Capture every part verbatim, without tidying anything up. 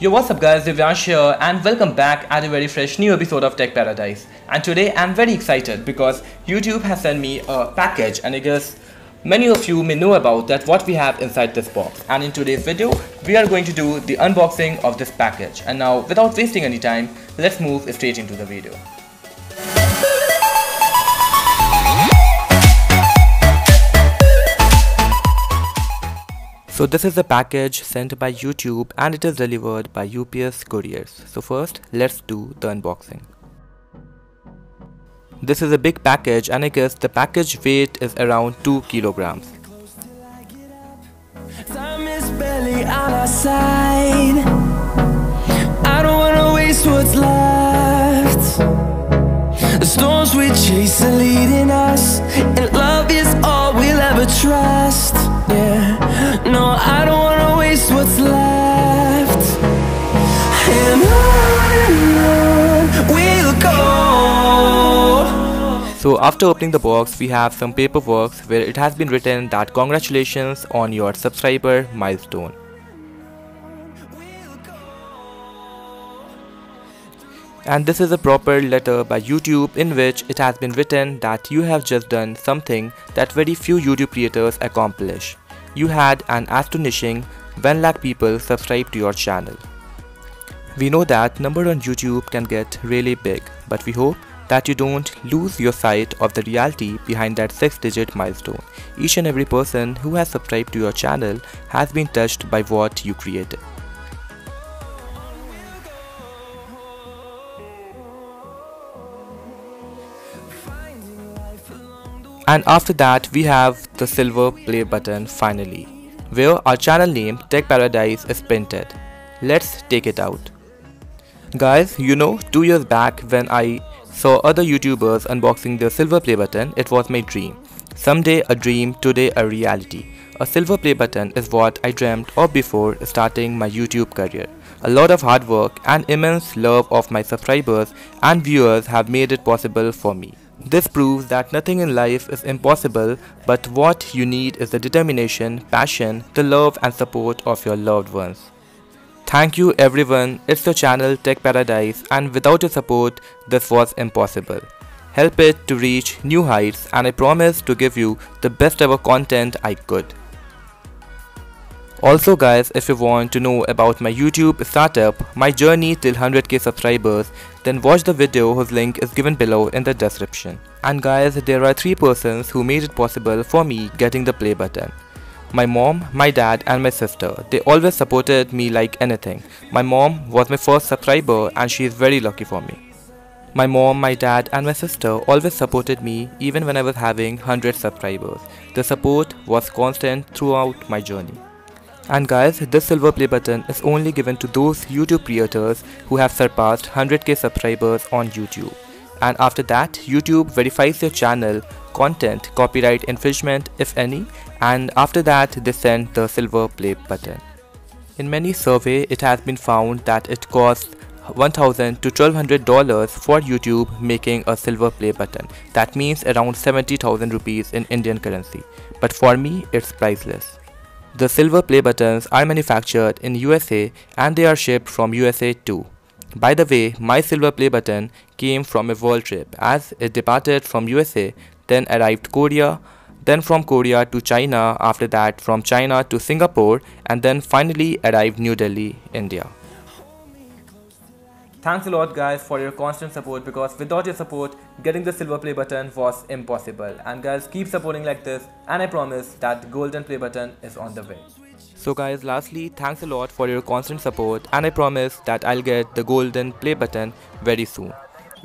Yo, what's up guys, Divyansh here and welcome back at a very fresh new episode of Tech Paradise. And today I'm very excited because YouTube has sent me a package, and I guess many of you may know about that what we have inside this box. And in today's video, we are going to do the unboxing of this package. And now without wasting any time, let's move straight into the video. So this is the package sent by YouTube and it is delivered by U P S couriers. So first, let's do the unboxing. This is a big package and I guess the package weight is around two kilograms. Time is barely on our side. I don't wanna waste what's left. The storms we chase are leading us, and love is all we'll ever trust. Yeah. No, I don't wanna waste what's left. And on and on we'll go. So after opening the box, we have some paperwork where it has been written that congratulations on your subscriber milestone. And this is a proper letter by YouTube in which it has been written that you have just done something that very few YouTube creators accomplish. You had an astonishing one lakh people subscribe to your channel. We know that number on YouTube can get really big, but we hope that you don't lose your sight of the reality behind that six digit milestone. Each and every person who has subscribed to your channel has been touched by what you created. And after that, we have the silver play button finally, where our channel name Tech Paradise is printed. Let's take it out. Guys, you know, two years back when I saw other YouTubers unboxing their silver play button, it was my dream. Someday a dream, today a reality. A silver play button is what I dreamt of before starting my YouTube career. A lot of hard work and immense love of my subscribers and viewers have made it possible for me. This proves that nothing in life is impossible, but what you need is the determination, passion, the love and support of your loved ones. Thank you everyone, it's your channel Tech Paradise, and without your support, this was impossible. Help it to reach new heights, and I promise to give you the best ever content I could. Also guys, if you want to know about my YouTube startup, my journey till one hundred K subscribers, then watch the video whose link is given below in the description. And guys, there are three persons who made it possible for me getting the play button. My mom, my dad and my sister. They always supported me like anything. My mom was my first subscriber and she is very lucky for me. My mom, my dad and my sister always supported me even when I was having one hundred subscribers. The support was constant throughout my journey. And guys, this silver play button is only given to those YouTube creators who have surpassed one hundred K subscribers on YouTube. And after that, YouTube verifies your channel, content, copyright infringement if any, and after that they send the silver play button. In many surveys, it has been found that it costs one thousand to twelve hundred dollars for YouTube making a silver play button. That means around seventy thousand rupees in Indian currency. But for me, it's priceless. The silver play buttons are manufactured in U S A and they are shipped from U S A too. By the way, my silver play button came from a world trip as it departed from U S A, then arrived Korea, then from Korea to China, after that from China to Singapore, and then finally arrived New Delhi, India. Thanks a lot guys for your constant support, because without your support, getting the silver play button was impossible. And guys, keep supporting like this, and I promise that the golden play button is on the way. So guys, lastly, thanks a lot for your constant support, and I promise that I'll get the golden play button very soon.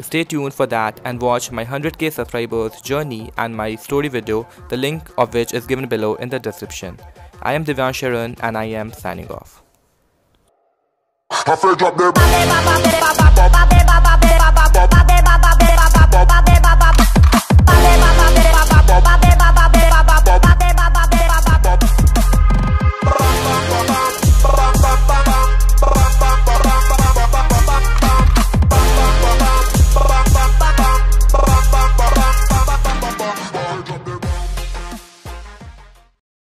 Stay tuned for that and watch my one hundred K subscribers journey and my story video, the link of which is given below in the description. I am DivyanshArun and I am signing off.